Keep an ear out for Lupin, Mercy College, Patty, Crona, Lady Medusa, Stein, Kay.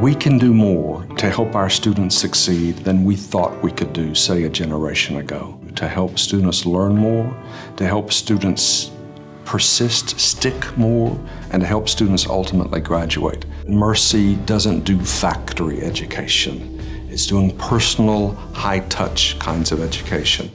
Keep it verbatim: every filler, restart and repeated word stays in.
We can do more to help our students succeed than we thought we could do, say, a generation ago. To help students learn more, to help students persist, stick more, and to help students ultimately graduate. Mercy doesn't do factory education. It's doing personal, high-touch kinds of education.